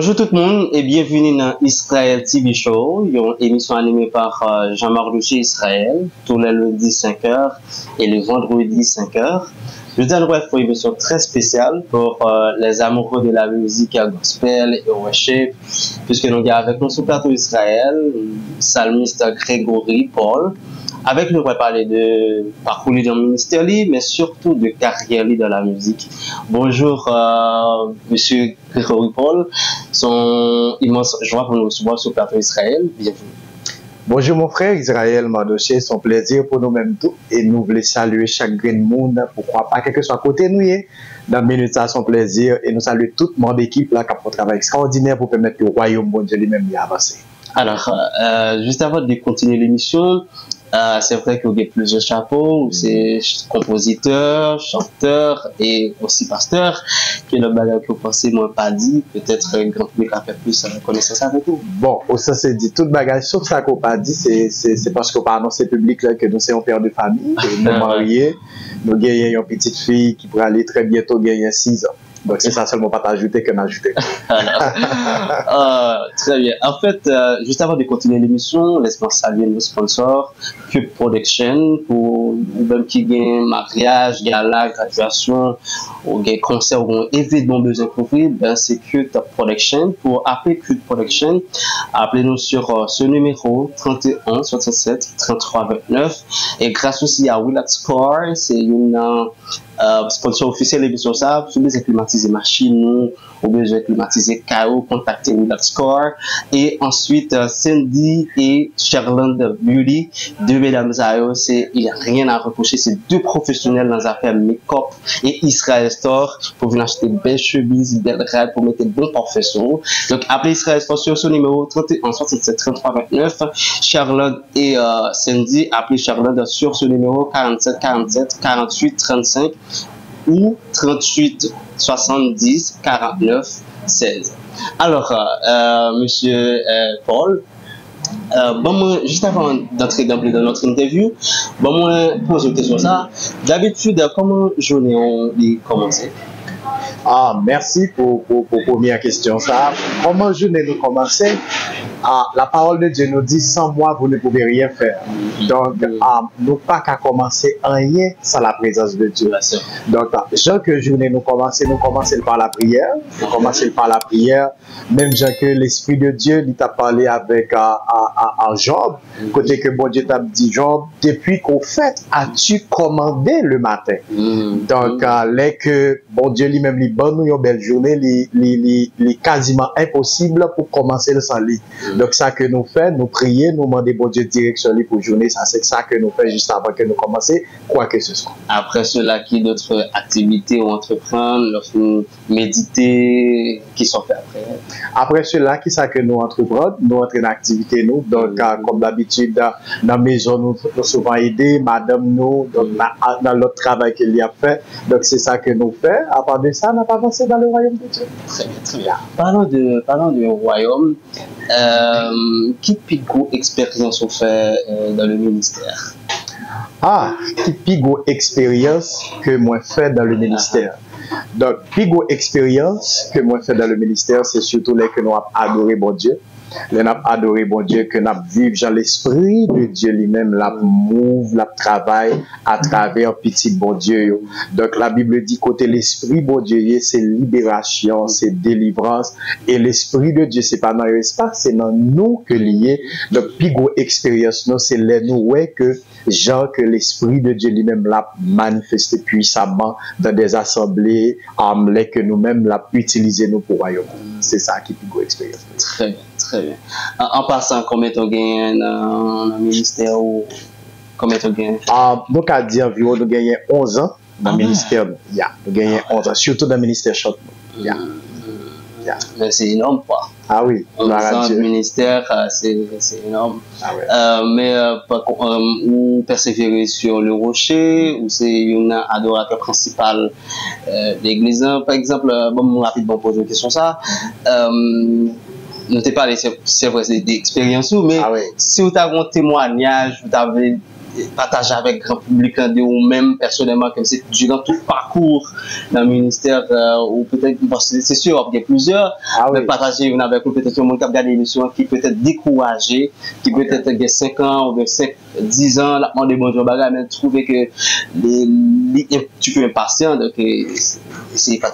Bonjour tout le monde et bienvenue dans Israel TV Show, une émission animée par Jean-Marc Louché Ysrael, tous les lundis 5h et le vendredi 5h. Je vous annonce une émission très spéciale pour les amoureux de la musique gospel et worship, puisque nous avons avec nous sur le plateau Israël, psalmiste Grégory Paul. Avec nous, on va parler de parcours dans le ministère, mais surtout de carrière dans la musique. Bonjour, monsieur Grégory Paul. C'est une immense joie pour nous recevoir sur le plateau Israël. Bienvenue. Bonjour mon frère Israël Mandoché, c'est un plaisir pour nous-mêmes tous et nous voulons saluer chaque grain de monde, pourquoi pas, quel que soit côté nous, dans minute ça son plaisir et nous saluons tout le monde d'équipe qui a fait un travail extraordinaire pour permettre que le royaume de Dieu lui-même y avancer. Alors, juste avant de continuer l'émission, c'est vrai qu'il y a plusieurs chapeaux, c'est compositeur, chanteur et aussi pasteur, qui est le bagage que vous pensez, moi, pas dit, peut-être un grand public a fait plus de connaissance avec vous. Bon, ça c'est dit, tout bagage, sauf ça qu'on pas dit, c'est parce qu'on pas annoncé public là, que nous sommes père de famille, nous mariés, nous gagnons une petite fille qui pourrait aller très bientôt gagner 6 ans. Donc, c'est ça seulement pas t'ajouter que m'ajouter. Très bien. En fait, juste avant de continuer l'émission, laisse-moi saluer nos sponsors, Cute Production, pour même qui gagne mariage, gala, graduation, ou gagne concert, ou évidemment besoin de couvrir, ben, c'est Cute Production. Pour appeler Cute Production, appelez-nous sur ce numéro 31 67 33 29. Et grâce aussi à Relax Core, c'est une sponsor officiel de l'émission ça. Si vous voulez climatiser machine, ou besoin climatiser KO, contactez Relax Core. Et ensuite, Cindy et Sherland Beauty, deux mesdames à eux, il n'y a rien à reprocher. C'est deux professionnels dans les affaires make-up et Israel Store pour venir acheter belles chemises, belles rêves, pour mettre bons professeurs. Donc, appelez Israel Store sur ce numéro 31 67 33 29. Sherland et Cindy, appelez Sherland sur ce numéro 47 47 48 35. Ou 38 70 49 16. Alors, monsieur Paul, bon, moi, juste avant d'entrer dans notre interview, bon, moi, pose une question ça. D'habitude, comment journée on commence? Ah, merci pour première question ça. Comment journée nous commence? Ah, la parole de Dieu nous dit, sans moi, vous ne pouvez rien faire. Donc, nous pas qu'à commencer rien sans la présence de Dieu. Donc, chaque journée, nous commençons par la prière. Nous commençons par la prière. Même que l'Esprit de Dieu, il t'a parlé avec Job. Côté que bon Dieu t'a dit, Job, depuis qu'au fait, as-tu commandé le matin? Donc, les que bon Dieu lui-même, lui bonne une belle journée, il est quasiment impossible pour commencer le sans lit. Donc, ça que nous faisons, nous prions, nous demandons bon Dieu de direction pour journée. C'est ça que nous faisons juste avant que nous commençons, quoi que ce soit. Après cela, qui d'autres activités ou entreprendre, lorsque méditer, qui sont fait après? Après cela, qui ça que nous entreprenons? Nous entrons dans l'activité, nous. Donc, comme d'habitude, dans la maison, nous sommes souvent aidés, madame, nous, dans l'autre travail qu'il y a fait. Donc, c'est ça que nous faisons. À part de ça, on n'a pas avancé dans le royaume de Dieu. Très bien, très bien. Parlons du royaume. Qui pigo expérience on fait dans le ministère? Ah, qui pigo expérience que moi fait dans le ministère. Donc, pigo expérience que moi fait dans le ministère, c'est surtout les que nous avons adoré bon Dieu. Les avons adoré bon Dieu, que nous avons vécu dans l'esprit de Dieu lui-même, la move, la travail à travers petit bon Dieu. Donc la Bible dit côté l'esprit bon Dieu, c'est libération, c'est délivrance. Et l'esprit de Dieu, c'est pas dans l'espace, c'est dans nous que lié. Donc pigo expérience, c'est les nous que genre que l'esprit de Dieu lui-même l'a manifesté puissamment dans des assemblées, les que nous-mêmes l'a utilisé nous pour royaume. C'est ça qui pigo expérience. Très bien. Très bien. En passant, combien de gains dans le ministère ou combien de gains? Nous avons dit environ, nous gagnons 11 ans dans le ministère. Nous gagnons 11 ans, surtout dans le ministère short. Mais c'est énorme, quoi. Ah oui, le ministère, c'est énorme. Ah ouais. Mais vous persévérez sur le rocher, ou c'est une adorateur principale de l'église. Par exemple, bon, rapidement, poser une question ça. Nous t'ai parlé, c'est vrai, c'est des expériences, mais si vous avez un témoignage, vous avez partager avec grand public de ou même personnellement comme c'est durant tout parcours dans le ministère ou peut-être c'est sûr il y a plusieurs mais partager avec vous peut-être un monde qui regarde l'émission qui peut être découragé qui peut être il y a 5 ans ou 10 ans la demande bonjour bagarre mais trouver que tu peux être patient donc c'est pas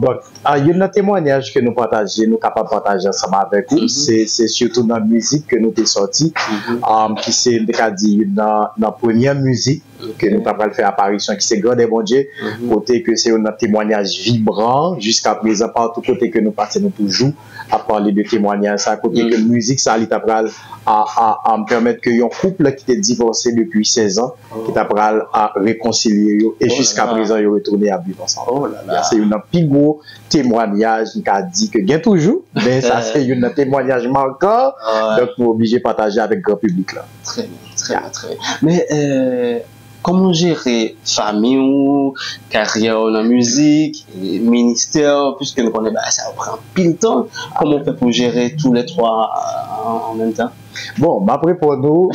bon il y a un témoignage que nous partageons nous capables de partager ensemble avec vous c'est surtout dans la musique que nous sommes sortis qui c'est le cas dit dans la première musique que nous avons fait apparition, qui c'est grand et bon Dieu, côté que c'est un témoignage vibrant, jusqu'à présent, partout côté que nous passons toujours à parler de témoignages, à côté que musique, ça à me permettre que un couple qui était divorcé depuis 16 ans, qui t'apprend à réconcilier, et jusqu'à présent, il est retourné à vivre ensemble. C'est un plus gros témoignage qui a dit que bien toujours, mais ça c'est un témoignage marquant, donc nous sommes obligés de partager avec le grand public. Là. Très bien, très bien, très bien. Mais, comment gérer famille ou carrière dans la musique, ministère, puisque nous connaissons, ça prend pile de temps. Comment on fait pour gérer tous les trois en même temps? Bon, ma pour nous,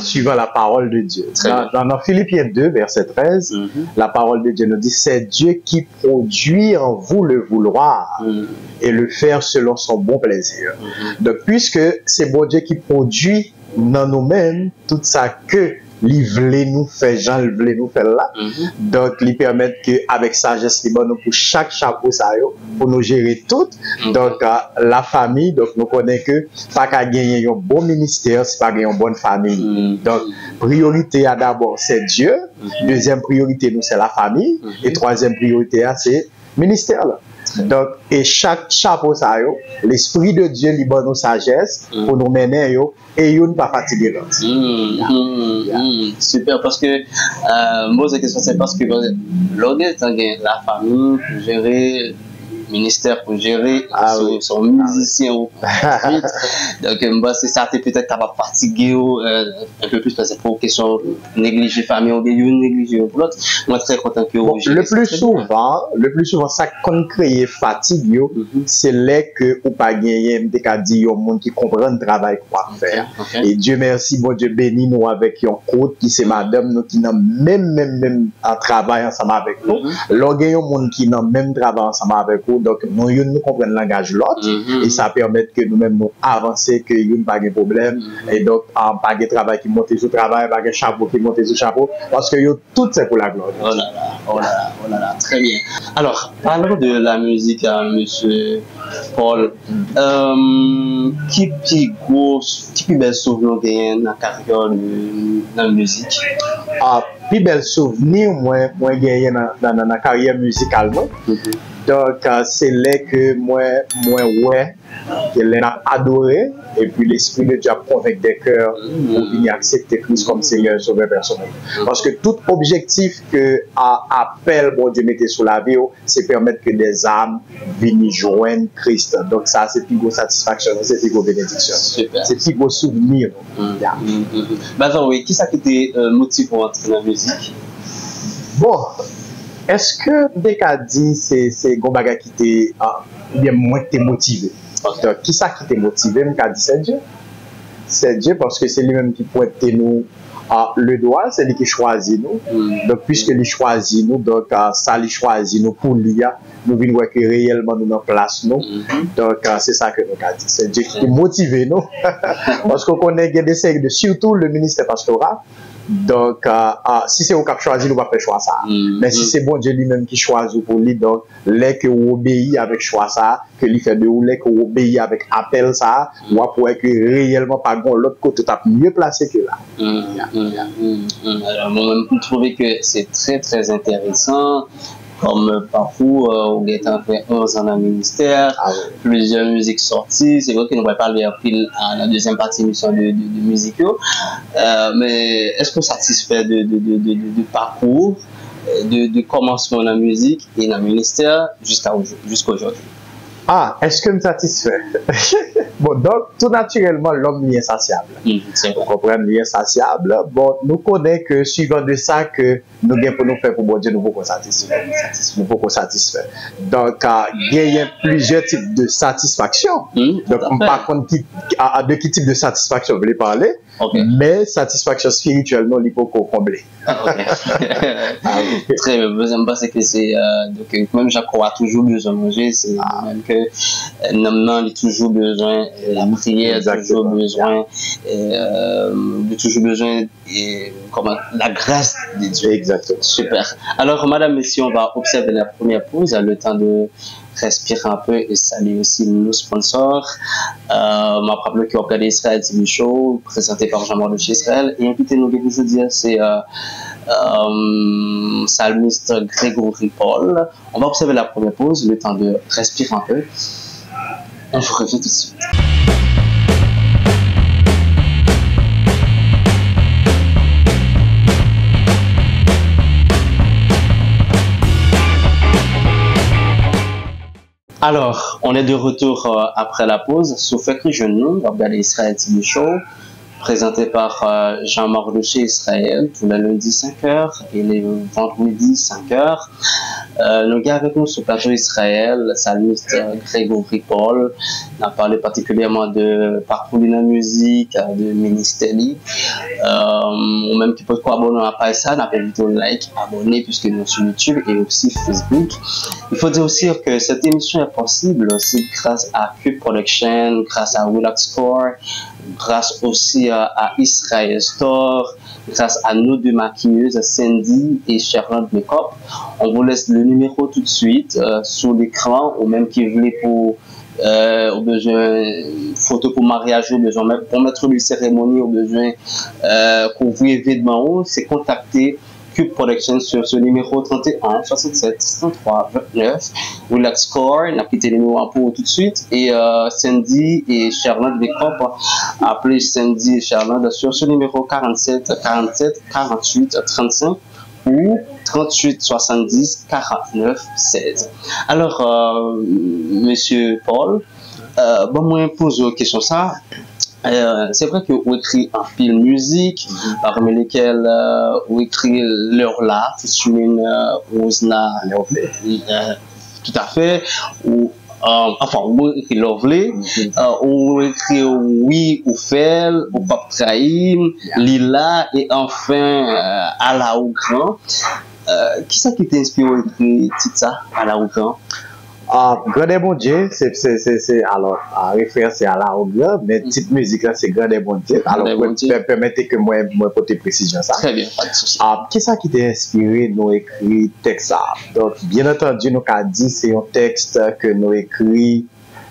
suivant la parole de Dieu. Dans Philippiens 2, verset 13, la parole de Dieu nous dit, c'est Dieu qui produit en vous le vouloir et le faire selon son bon plaisir. Donc, puisque c'est bon Dieu qui produit dans nous-mêmes tout ça que il voulait nous faire, Jean voulait nous faire là. Donc, il permet qu'avec sagesse, il nous pour chaque chapeau, ça, pour nous gérer tout. Donc, la famille, donc, nous connaissons que pas qu'à gagner un bon ministère, c'est pas gagner une bonne famille. Donc, priorité à d'abord, c'est Dieu. Deuxième priorité, nous, c'est la famille. Et troisième priorité, c'est le ministère. Là. Donc, et chaque chapeau, ça, l'Esprit de Dieu, il donne nos sagesse pour nous mener, et il n'est pas fatigué. Super, parce que, moi, la question, c'est parce que l'on est la famille pour gérer, le ministère pour gérer, son musicien. Donc, c'est ça, peut-être que tu vas fatiguer un peu plus, parce que pour question négliger la famille, ou bien négliger l'autre. Moi, très content que vous gérez ça. Le plus souvent, ça qu'on crée fatigue, c'est là que vous pas gagné, dit au monde qui comprend le travail qu'on va faire. Et Dieu merci, bon Dieu bénit nous avec un côte qui c'est madame, nous qui n'a même travail ensemble avec nous. L'on a un monde qui n'a même travail ensemble avec nous. Donc, nous comprenons le langage de l'autre et ça permet que nous-mêmes nous avancer, que nous n'avons pas de problème et donc, pas de travail qui monte sous travail, pas de chapeau qui monte sous chapeau parce que tout c'est pour la gloire. Oh là là, oh là là, oh là là, très bien. Alors, parlons de la musique à monsieur Paul. Qui est le bel souvenir de la carrière de la musique? Le plus bel souvenir moi gagné dans la carrière musicale. Donc, c'est là que je l'ai adoré, et puis l'Esprit de Dieu a convaincu des cœurs pour venir accepter Christ comme Seigneur sauveur personnel. Parce que tout objectif que appel bon Dieu mettait sur la vie, c'est permettre que des âmes viennent joindre Christ. Donc, ça, c'est plus gros satisfaction, c'est plus gros bénédiction, c'est plus gros souvenir. Oui, qui ça qui était motivant pour entrer dans la musique? Bon. Est-ce que dès qu'a dit c'est Gombaga qui t'est bien moins t'es motivé? Donc qui ça qui t'est motivé? Même qu'a dit c'est Dieu. C'est Dieu parce que c'est lui-même qui pointe nous le doigt, c'est lui qui choisit nous. Donc puisque lui choisit nous, donc ça lui choisit nous pour lui, nous venons voir que réellement nous en place nous. Donc c'est ça que nous qu'a dit. C'est Dieu qui motive nous parce qu'on connaît des séries de surtout le ministère pastoral. Donc, si c'est vous qui choisissez, vous ne pouvez pas faire ça. Mais si c'est bon Dieu lui-même qui choisit pour lui, donc, les que vous obéissez avec choix ça, que lui fait de vous, les que vous obéissez avec appel ça, vous pouvez que réellement, par contre, l'autre côté, vous êtes mieux placé que là. Alors, moi-même, je trouve que c'est très, très intéressant. Comme parcours, on est entré 11 ans dans le ministère, plusieurs musiques sorties. C'est vrai que nous allons parler en pile à la deuxième partie de l'émission de musique. Mais est-ce qu'on satisfait du parcours, du commencement dans la musique et dans le ministère jusqu'à aujourd'hui? Est-ce que nous satisfait? Bon, donc, tout naturellement, l'homme est insatiable. Vous comprenez, il est insatiable. Bon, nous connaissons que, suivant de ça, que nous gagnons pour nous faire pour bon Dieu, nous pouvons satisfaire. Nous pouvons satisfaire. Donc, il y a plusieurs types de satisfaction. Donc, on ne sait pas de quel type de satisfaction vous voulez parler, mais satisfaction spirituelle, non, il faut qu'on comble. Très bien, je me pense que c'est. Même j'accrois toujours besoin de manger, c'est même que non, il a toujours besoin de la prière, toujours besoin, comment, la grâce de Dieu. Exactement. Super. Alors, madame, messieurs, on va observer la première pause, le temps de respirer un peu et saluer aussi nos sponsors. Ma propre qui organise Israel TV Show, présenté par Jean-Marc Louché Ysrael. Et invitez-nous, je veux dire, c'est psalmiste Grégory Paul. On va observer la première pause, le temps de respirer un peu. On revient tout de suite. Alors, on est de retour après la pause. Sous Fakri Genoux, Relax Israel TV Show, présenté par Jean-Marc Louché Ysrael, tous les lundis 5h et les vendredis 5h. Nous gars avec nous sur plateau Israël, salmiste Grégory Paul. On a parlé particulièrement de parcours de la musique, de ministère. Ou même qui peut quoi abonner à pas ça, on a invité au like, abonner puisque nous sommes sur YouTube et aussi Facebook. Il faut dire aussi que cette émission est possible aussi grâce à Cute Production, grâce à Relax Core, grâce aussi à Israel Store, grâce à nos deux maquilleuses, Cindy et Sherland. On vous laisse le numéro tout de suite sur l'écran, ou même qui voulait pour au besoin photo pour mariage, au besoin pour mettre une cérémonie, au besoin couvrir événement, c'est contacter Cute Production sur ce numéro 31 67 63 29. Relax Core, on a quitté le numéro pour tout de suite. Et Cindy et Charline, appelez Cindy et Charline sur ce numéro 47 47 48 35 ou 38 70 49 16. Alors, monsieur Paul, bon, moi, je pose une question ça. C'est vrai que vous écrivez un film musique, parmi lesquels vous écrivez leur là, Fishuline, Rosna, tout à fait, ou enfin, vous écrivez Lovely, vous écrivez Oui ou Fel, ou Pop Trahim, Lila, et enfin, Ala ou Grand. Qui c'est qui t'inspire à écrire ça, Ala ou Grand? Grand et bon Dieu, c'est alors en référence à la Ougla, mais type musique là c'est Grand et bon Dieu. Alors permettez que moi porter précision ça. Très bien. Qu'est-ce qui t'a inspiré nous écrit texte ça? Donc bien entendu nous qu'a dit c'est un texte que nous écrit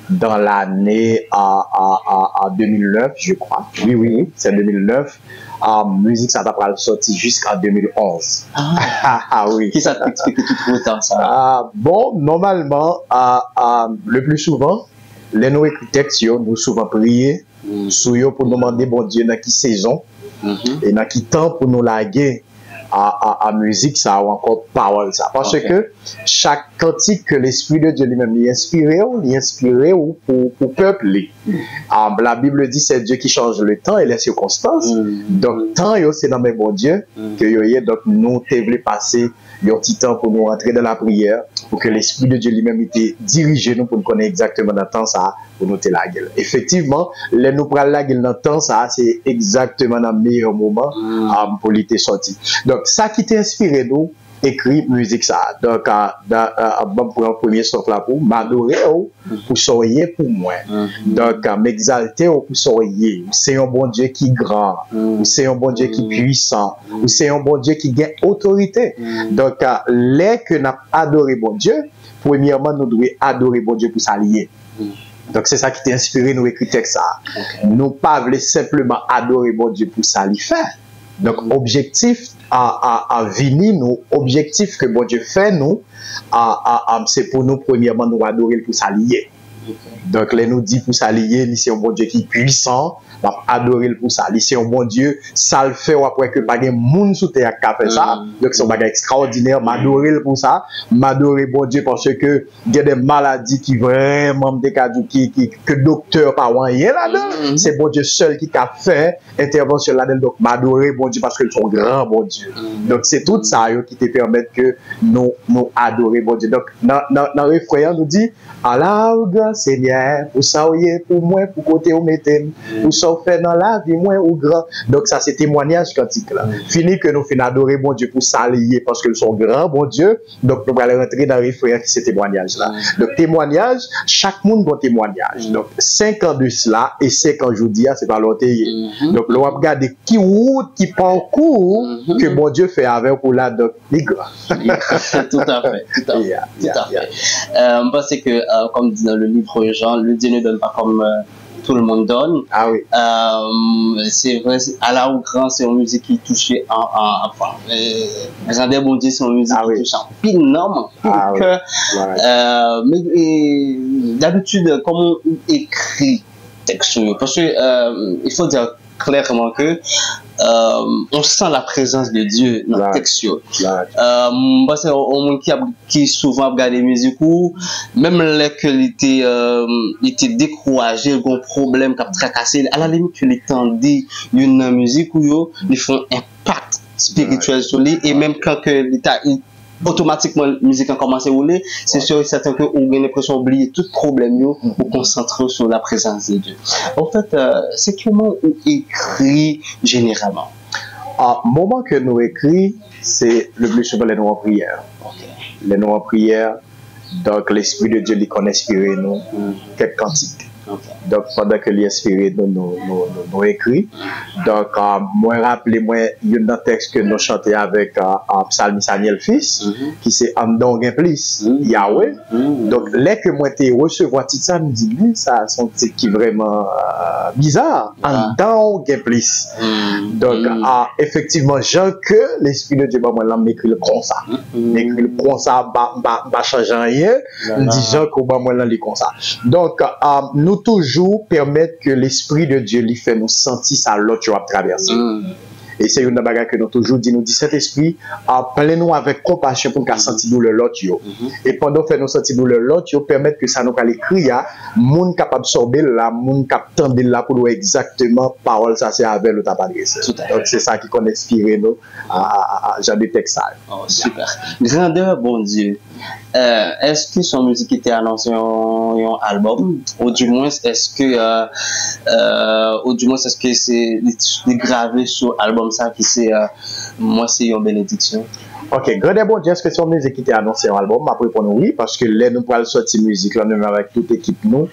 dans l'année à 2009 je crois. Oui, c'est 2009. Musique ça t'a pas sorti jusqu'en 2011. Ah oui. Qui ça t'explique tout le temps ça? Bon, normalement, le plus souvent, les nous écrits textes, nous souvent prier, sous eux pour nous demander bon Dieu dans qui saison et dans qui temps pour nous laguer à musique ça ou encore parole ça. Parce que chaque cantique que l'Esprit de Dieu lui-même l'inspirait ou pour peupler. La Bible dit c'est Dieu qui change le temps et les circonstances. Donc, temps, c'est dans mes bons dieux que donc nous devons passer un petit temps pour nous rentrer dans la prière, pour que l'Esprit de Dieu lui-même était dirigé nous pour nous connaître exactement dans le temps ça, pour nous te la gueule. Effectivement, les nous prendre la gueule dans le temps ça, c'est exactement dans le meilleur moment pour l'été sorti. Donc, ça qui t'a inspiré nous, écrit musique ça. Donc, pour un premier sort là pour m'adorer pour soyez pour moi. Donc, m'exalter pour soyez. C'est un bon Dieu qui est grand, c'est un bon Dieu qui est puissant, c'est un bon Dieu qui gagne autorité. Donc, les que nous adoré bon Dieu, premièrement, nous devons adorer bon Dieu pour s'allier. Donc, c'est ça qui t'a inspiré nous écrit texte ça. Nous pas voulons simplement adorer bon Dieu pour s'allier faire. Donc, objectif à venir, nous, objectif que bon Dieu fait, nous, c'est pour nous, premièrement, nous adorer pour s'allier. Donc, les nous dit pour ça lié, c'est un bon Dieu qui est puissant. On va adorer pour ça. C'est un bon Dieu. Ça le fait après que pas de monde sous terre qui a fait ça. Donc, c'est un bagage extraordinaire. M'adorer pour ça. M'adorer bon Dieu parce que il y a des maladies qui vraiment des cas que docteur pas rien là-dedans. C'est bon Dieu seul qui a fait intervention là-dedans. Donc, m'adorer bon Dieu parce que son grand bon Dieu. Donc, c'est tout ça qui te permet que nous adorer bon Dieu. Donc, dans le refrain, nous dit alors, Seigneur, pour ça, pour moi, pour côté au métier, pour ça, fait dans la vie, moins ou grand. Donc, ça, c'est témoignage cantique là. Fini que nous finissons adorer bon Dieu pour s'allier parce qu'ils sont grands, bon Dieu. Donc, nous allons rentrer dans les frères qui c'est témoignage là. Donc, témoignage, chaque monde bon témoignage. Donc, 5 ans de cela et 5 ans aujourd'hui, c'est pas l'autre. Donc, nous allons regarder qui route, qui parcours que bon Dieu fait avec pour la doc, les grands. Tout à fait. Tout à fait. Yeah, yeah, tout à fait. Yeah. Je pense que, comme dit dans le livre Jean, le Dieu ne donne pas comme tout le monde donne. Ah oui. C'est vrai, à la ou grand, c'est une musique qui touche enfin, Jean-Des Bon Dieu, c'est une musique qui touche en pile, non, mais d'habitude, comment on écrit texte? Parce que, il faut dire clairement que on sent la présence de Dieu dans le texte. Parce que on qui souvent regarde les musiques ou même les que était découragé, un problème qui a tracassé, à la limite que les tendez une musique où ils font un impact spirituel sur lui et même quand que l'état automatiquement la musique a commencé à rouler, c'est sûr et certain qu'on a l'impression d'oublier tout problème pour concentrer sur la présence de Dieu. En fait, c'est comment on écrit généralement? Le moment que nous écrit, c'est le plus souvent les noms en prière. Les noms en prière, donc l'Esprit de Dieu qui connaît inspiré nous, quelques cantiques. Donc, pendant que l'inspiré nous écrit, donc, moi, rappelez-moi, il y a un texte que nous chantons avec Psalm Saniel Fils, qui c'est Andong Implice, Yahweh. Donc, là que moi, t'ai recevoir tout ça, me dit, mais ça, c'est un titre qui est vraiment bizarre. Andong Implice. Donc, effectivement, Jean, que l'esprit de Dieu, moi, m'écrit le comme ça. M'écrit le comme ça, pas changer rien. Me dit, Jean, que moi, l'en lit comme ça. Donc, nous, toujours permettre que l'Esprit de Dieu lui fait nous sentir ça l'autre tu vas traverser. Et c'est une bagarre que nous toujours dit, nous dit cet esprit appelez-nous avec compassion pour nous sentir douleur l'autre. Et pendant que nous sentir douleur l'autre, permettre que ça nous l'écrit, monde capable absorber la monde capable de là pour exactement parole ça c'est avec l'autre adresse. Donc c'est ça qui qu'on inspiré nous à Jean-Des Texas. Super. Grandeur bon Dieu. Est-ce que son musique était annoncée en album ou du moins est-ce que c'est gravé sur album ça qui c'est moi c'est une bénédiction. Ok, Grégory Paul, est-ce que son musique était annoncée en album? Après pour nous oui parce que là nous pas sortir musique là nous avec toute équipe nous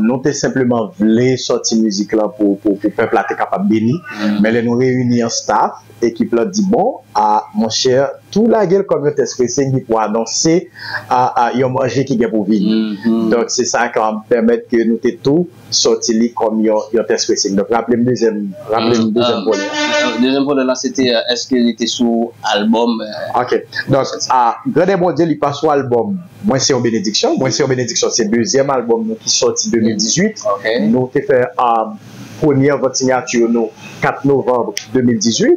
nous t'es simplement voulu sortir musique là pour peuple là t'es capable béni mais là nous réunis en staff équipe là dit bon à mon cher tout la gueule comme un test pressing pour annoncer à y manger qui est pour vivre. Donc c'est ça qui va permettre que nous tout sortir comme un test pressing. Donc rappelez-moi deuxième volet. Deuxième volet là c'était est-ce qu'il était sous album? Ok. Donc Grégory Paul il passe sous album. Moi c'est en bénédiction. C'est le deuxième album qui sorti 2018. Nous t'es fait première votre signature, nous, 4 novembre 2018,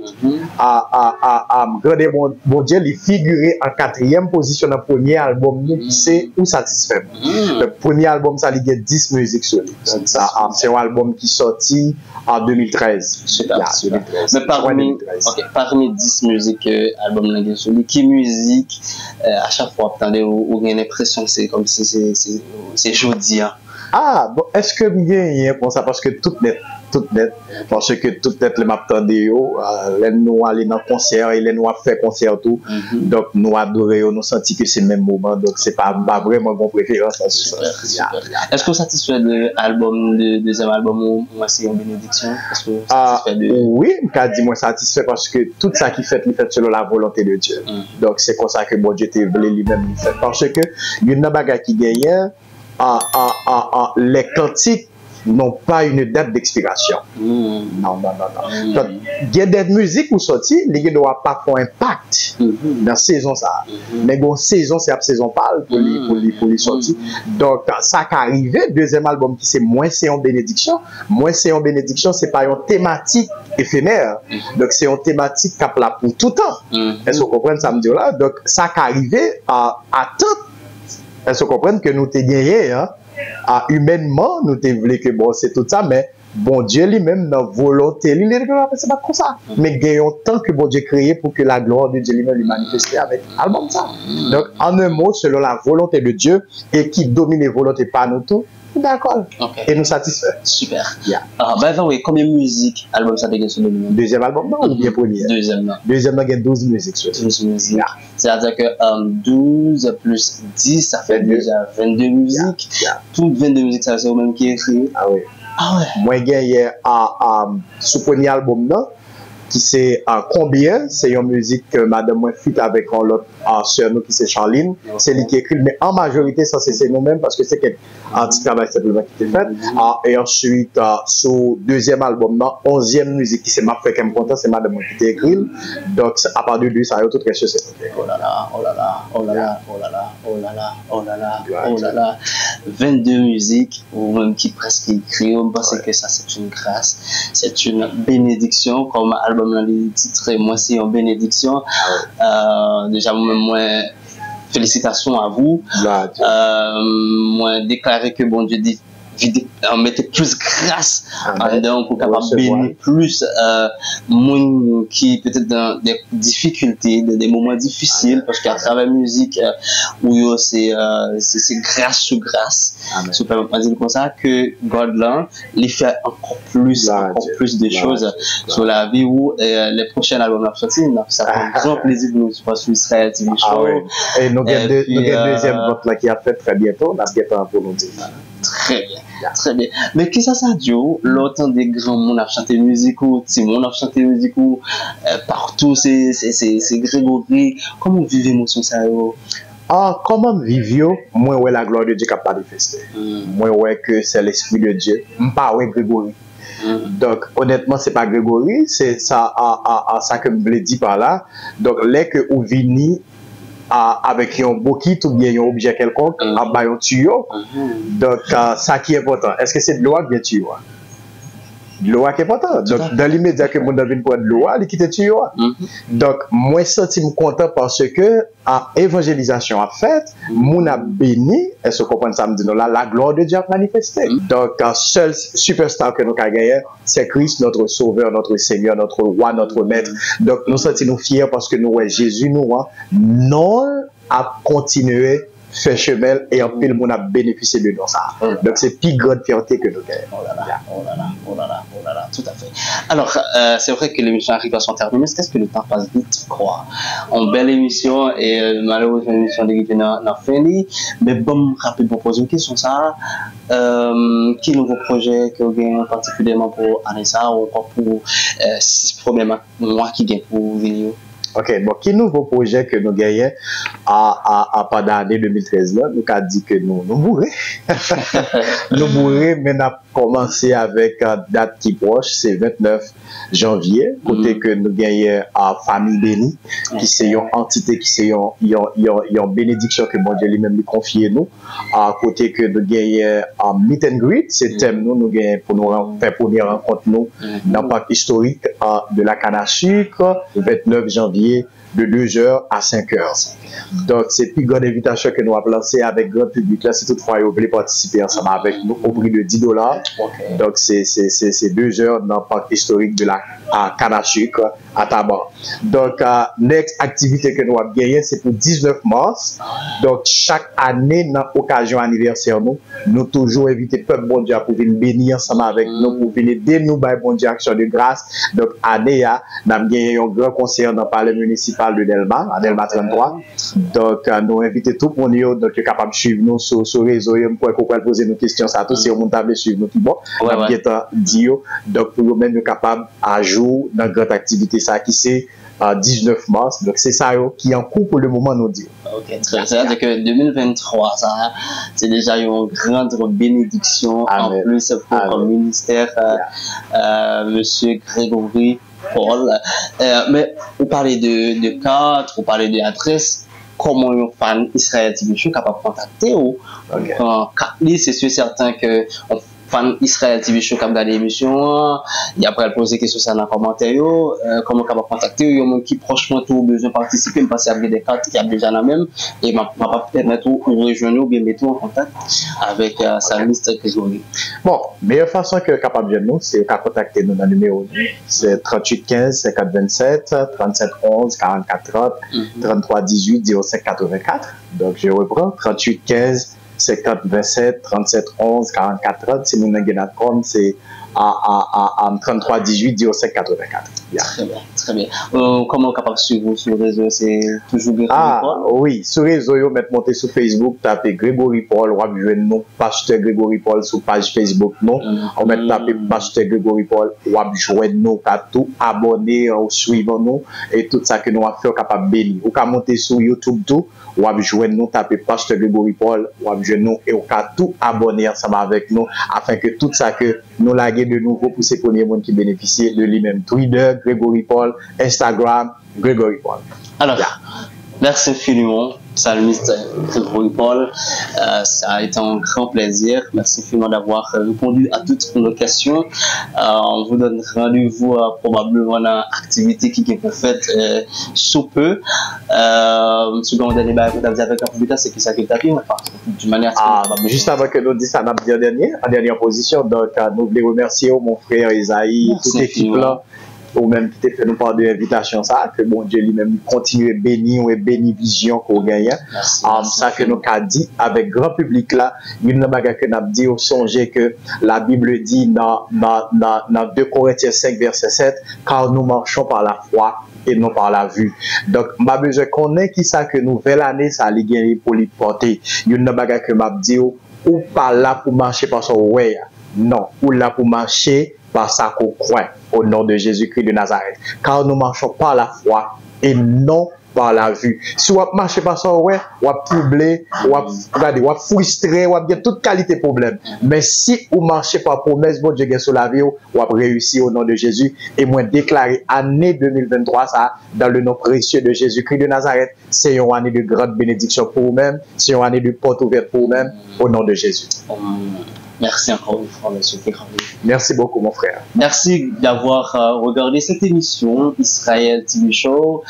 Grégory Paul il figurait en 4e position dans le premier album, nous, qui c'est ou satisfait. Le premier album, ça, il y a 10 musiques sur lui. Donc, ça, c'est un album qui sorti en 2013. Super, là, super. 2013. Mais parmi 10 musiques, album, qui musique, à chaque fois, attendez, on a l'impression que c'est comme si c'est jodi. Ah, bon, est-ce que bien pour ça parce que toutes les m'attendait les nous aller dans concert et les nous faire concert tout. Donc nous adorer, nous sentir que c'est le même moment donc c'est pas vraiment mon préférence. Est-ce que vous satisfait de l'album le deuxième album moi c'est une bénédiction parce que satisfait de oui, qu'a dit moi satisfait parce que tout ça qui fait il fait selon la volonté de Dieu. Donc c'est comme ça que bon Dieu t'est voulu lui-même faire parce que il y a une bagarre qui gagne les cantiques n'ont pas une date d'expiration. Non. Donc, il y a des musiques qui sortent, ils n'ont pas un impact dans la saison. Mais la saison, c'est la saison pâle pour les sortir. Donc, ça qui arrive, deuxième album qui c'est moins séance bénédiction. Moins séance bénédiction, c'est pas une thématique éphémère. Donc, c'est une thématique qui est là pour tout le temps. Est-ce que vous comprenez ça, me dit là? Donc, ça qui arrive à tout. Est-ce que vous comprenez que nous t'es gagné, hein? Humainement, nous t'es voulu que bon, c'est tout ça, mais bon Dieu lui-même, dans volonté, lui, c'est pas comme ça. Mais gagnons tant que bon Dieu créé pour que la gloire de Dieu lui-même lui manifeste avec album ça. Donc, en un mot, selon la volonté de Dieu et qui domine les volontés par nous tous, d'accord. Okay. Et nous satisfait. Super. Yeah. Alors, ben, oui, combien de musiques, album ça dégage sur le nom? Deuxième album, non, ou bien premier? Deuxième, non. Deuxième, il y a 12 musiques sur 12 musiques. Yeah. C'est-à-dire que 12 plus 10, ça fait déjà 22 musiques. Yeah. Toutes 22 musiques, ça c'est au même qui est écrit. Ah oui. Ah ouais. Moi, il y a ce premier album, non? Qui c'est combien, c'est une musique que madame moi fit avec l'autre sœur nous qui c'est Charline, c'est lui qui écrit, mais en majorité ça c'est nous-mêmes parce que c'est quelqu'un qui travaille simplement qui était fait. Et ensuite sous deuxième album, non, 11e musique qui c'est ma fait comme content, c'est madame moi qui t'a écrit. Donc à part de lui ça y a tout quelque chose. Oh là là. 22 musiques ou même qui presque écrit, on pense que ça c'est une grâce, c'est une bénédiction comme album. Les titres, moi c'est en bénédiction. Déjà, moi, félicitations à vous. Moi, déclarer que bon Dieu dit, mettez plus grâce dedans pour capable bénir plus monde qui peut-être dans des difficultés, dans des moments difficiles, parce qu'à travers la musique, où c'est grâce sur grâce. Je peux pas dire comme ça que God là, il fait encore plus de choses sur la vie où les prochains albums vont sortir. Ça fait grand plaisir de nous voir sur Israel TV Show. Et nous avons deuxième vote là qui a fait très bientôt, parce qu'il y a pas un pour nous dire. Très bien, très bien. Mais qu'est-ce que ça dit? L'autant des grands mondes a chanté musique, Timon a chanté musique, partout, c'est Grégory. Comment vivez l'émotion ça? Ah, comment vivez moi, ouais, la gloire de Dieu qui a manifesté. Moi, ouais, que c'est l'Esprit de Dieu. Pas ouais, Grégory. Donc, honnêtement, c'est pas Grégory, c'est ça, ça que je l'ai dit par là. Donc, les que vous venez avec un boquite ou bien un objet quelconque, un tuyau. Donc, ça qui est important. Est-ce que c'est de l'eau ou bien de tuyau? De l'eau qui est important. Donc, dans l'immédiat que mon devine prendre de l'eau, il quitte le tuyau. Donc, moi, je suis content parce que l'évangélisation a fait, mon a béni, et ce qu'on comprend ça me dit, la gloire de Dieu a manifesté. Donc, seul superstar que nous avons gagné, c'est Christ, notre sauveur, notre Seigneur, notre roi, notre maître. Donc, nous sommes fiers parce que nous, Jésus, nous, non, a continué fait chemin et en pile on a bénéficié de nous ça. Donc c'est plus grande fierté que nous gagnons. Oh là là, tout à fait. Alors c'est vrai que l'émission arrive à son terme, mais est-ce que le temps passe vite, quoi? Une belle émission et malheureusement l'émission dégagée n'a fini. Mais bon, rapidement poser une question ça. Quel nouveau projet que vous gagnez particulièrement pour Anessa ou pour 6 premiers mois qui gagnent pour vidéo? Ok, bon, quel nouveau projet que nous gagnons pendant l'année 2013 là, nous avons dit que nous mourrons. Nous mourrons, mais nous avons commencé avec une date qui proche, c'est 29 janvier, côté que nous gagnons à Famille Bénie, qui c'est une entité, qui c'est une bénédiction que mon Dieu lui-même lui confie nous. À côté que nous gagnons à Meet and Greet, c'est thème nous gagnons pour nous faire première rencontre nous dans le parc historique de la canne à sucre, 29 janvier. De 2h à 5h. Donc, c'est plus grande invitation que nous avons lancée avec grand public. Là, si toutefois vous voulez participer ensemble avec nous au prix de $10. Donc, c'est 2h dans le parc historique de la canne à sucre à Taban. Donc, next activité que nous avons gagnée, c'est pour 19 mars. Donc, chaque année, dans l'occasion anniversaire, nous toujours invitons le peuple bon Dieu pour venir bénir ensemble avec nous, pour venir aider nous par bon Dieu action de grâce. Donc, année, nous avons gagné un grand concert dans le palais municipal de Delma, à Delma 33. Donc, nous invitons tout le monde, donc, capable de suivre nous sur le réseau, pour qu'on poser nos questions, ça tout, si on table suivre nous, tout bon, donc, pour nous-mêmes, nous capables à jour dans notre activité, ça qui c'est 19 mars, donc c'est ça qui est en cours pour le moment, nous dit. Ok, très bien. C'est que 2023, ça, c'est déjà une grande bénédiction. Amen. En plus pour le ministère, monsieur Grégory Paul. Mais vous parlez de cartes, vous parlez d'adresses. Comment les fans israéliens sont capables de contacter ou c'est sûr certain que fan Israël TV Show cap dans l'émission, et après elle pose des questions ça dans les commentaires, comment on peut contacter, il y a des gens qui prochement tout besoin de participer, parce qu'il y a des cartes qui sont déjà dans la même, et m'a pas permettre de rejoindre ou bien mettre en contact avec sa ministre Grégory. Bon, la meilleure façon que capable de nous, c'est de contacter nous dans le numéro, c'est 38 15 54 27, 37 11 44 30, 33 18 05 84, donc je reprends, 38 15 50 27 37 11 44 30, c'est nous n'avons c'est à 33 18 05 84. Yeah. Très bien, très bien. Comment on est capable de suivre sur le réseau, c'est toujours Grégory Paul? Oui, sur le réseau, vous monter sur Facebook, tapez Grégory Paul, vous avez le page de Grégory Paul sur page Facebook, non? On met taper page de Grégory Paul, vous avez nous, tout abonner, suivre nous, et tout ça que nous avons fait, capable de bénir. Vous pouvez monter sur YouTube, tout, vous avez nous, tapez page de Grégory Paul, vous avez nous, et vous pouvez tout abonner ensemble avec nous, afin que tout ça que nous laguer de nouveau pour ces premiers monde qui bénéficient de lui-même. Twitter, Grégory Paul, Instagram, Grégory Paul. Alors, merci infiniment, psalmiste Grégory Paul. Ça a été un grand plaisir. Merci infiniment d'avoir répondu à toutes nos questions. On vous donne rendez-vous probablement dans l'activité qui est faite sous peu. Ce qu'on a dit avec la publicité, c'est que ça qui est tapé. Juste avant que nous disions ça, nous avons dit en dernière position. Donc, nous voulons remercier mon frère Isaïe, toute l'équipe là. Ou même qui t'a fait nous parler de l'invitation, ça, que bon Dieu lui-même continue à bénir ou bénir vision qu'on gagne. Ça que nous avons dit avec grand public là, il nous a dit au songer que la Bible dit dans 2 Corinthiens 5, verset 7, car nous marchons par la foi et non par la vue. Donc, m'a besoin qu'on ait qui ça que nouvelle année, ça a gagné pour lui porter. Il nous a dit ou pas là pour marcher par son ouais. Non, ou là pour marcher par sa croix au nom de Jésus-Christ de Nazareth. Car nous marchons par la foi et non par la vue. Si on marche par ça, ouais, on troublé, on frustré, on a toute qualité de problème. Mais si on marche par promesse, bon Dieu, sur la vie, on réussi au nom de Jésus. Et moi, déclarer année 2023, ça, dans le nom précieux de Jésus-Christ de Nazareth, c'est une année de grande bénédiction pour vous-même, c'est une année de porte ouverte pour vous-même, au nom de Jésus. Merci encore une fois, monsieur Grégory. Merci beaucoup, mon frère. Merci d'avoir regardé cette émission, Israel TV Show.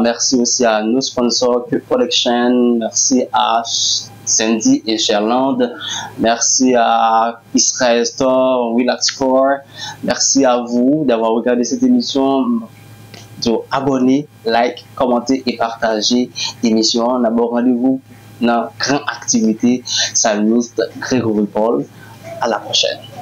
Merci aussi à nos sponsors, Cute Production. Merci à Cindy et Sherland. Merci à Israel Store, Relax Core. Merci à vous d'avoir regardé cette émission. Donc, abonnez, like, commentez et partagez l'émission. D'abord, rendez-vous dans grande activité, psalmiste Grégory Paul. À la prochaine.